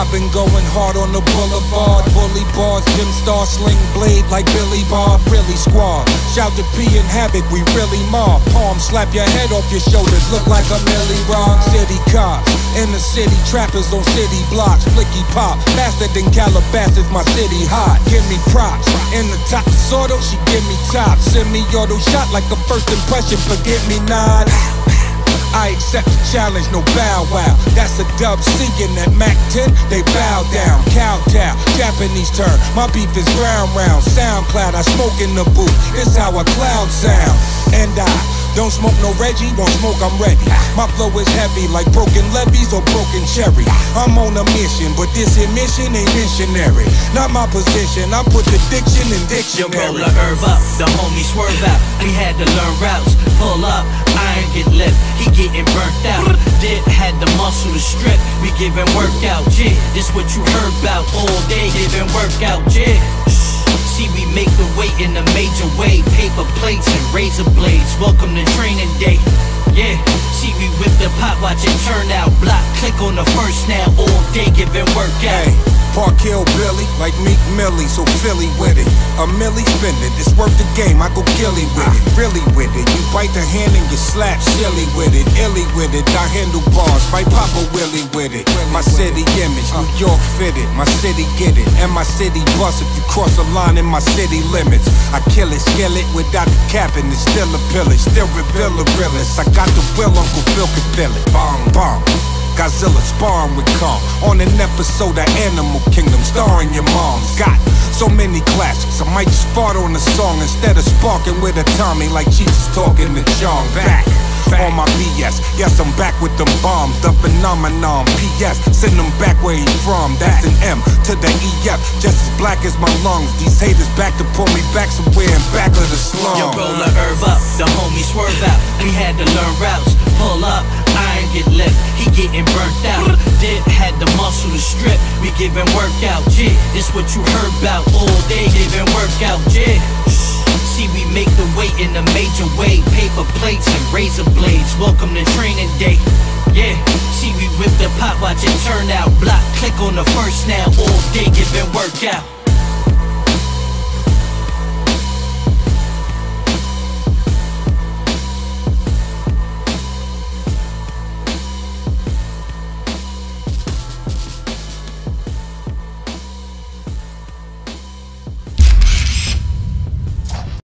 I've been going hard on the boulevard. Bully bars, gym star, sling blade like Billy Bob. Really squad, shout to P and Havoc, we really mob. Palm slap your head off your shoulders, look like a Millie Rock. City cops, in the city trappers on city blocks. Flicky pop, faster than Calabasas, my city hot. Give me props, in the top auto, she give me top. Semi-auto shot like a first impression, forget me not. I accept the challenge, no bow wow. That's a dub C in that Mac 10, they bow down. Kowtow, Japanese term, my beef is round round. SoundCloud, I smoke in the booth, it's how a cloud sound. And I don't smoke no Reggie, won't smoke, I'm ready. My flow is heavy like broken levees or broken cherry. I'm on a mission, but this admission ain't missionary. Not my position, I put the diction in dictionary. Yo, roll the herb up, the homie swerve out. We had to learn routes, pull up, iron get lift. He getting burnt out, dip had the muscle to strip. We giving workout, yeah, this what you heard about all day. Giving workout, yeah. See, we make the weight in a major way. Paper plates and razor blades, welcome to training day. Yeah, see, we whip the pot, watch it turn out. Block, click on the first now, all day giving workout. Hey. Park Hill Billy, like Meek Millie, so Philly with it. A millie spin it, it's worth the game, I go gilly with it. Really with it, you bite the hand and you slap silly with it. Illy with it, I handle bars, my Papa Willie with it. My city image, New York fitted, my city get it. And my city bust if you cross a line in my city limits. I kill it, skill it, without the cap and it's still a pillage. Still reveal the realest, I got the will, Uncle Phil can feel it. Bong, bong. Godzilla sparring with Kong on an episode of Animal Kingdom, starring your mom. Got so many classics, I might just fart on a song instead of sparking with a Tommy like Jesus talking to John. Back on my BS, yes I'm back with them bombs, the phenomenon. P.S. send them back where he's from. That's an M to the E.F. just as black as my lungs. These haters back to pull me back somewhere in back of the slum. Yo, roll the herb up, the homie swerve out. We had to learn routes, pull up, iron get lift. He getting burnt out, dip had the muscle to strip. We giving workout, yeah, this what you heard about all day. Giving workout, yeah. See, we make the weight in a major way. Paper plates and razor blades, welcome to training day. Yeah, see, we whip the pot, watch it turn out. Block, click on the first now, all day giving workout.